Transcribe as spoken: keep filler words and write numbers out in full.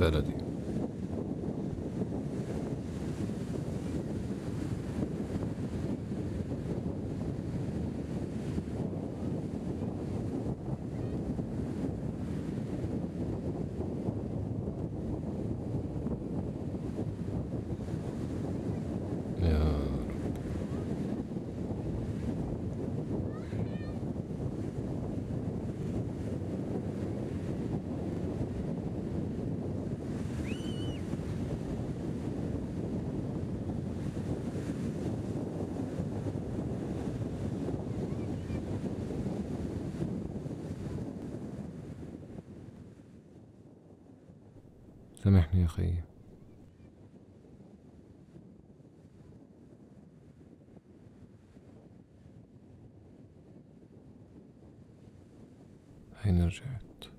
بلدي. سامحني يا خيي. أين رجعت؟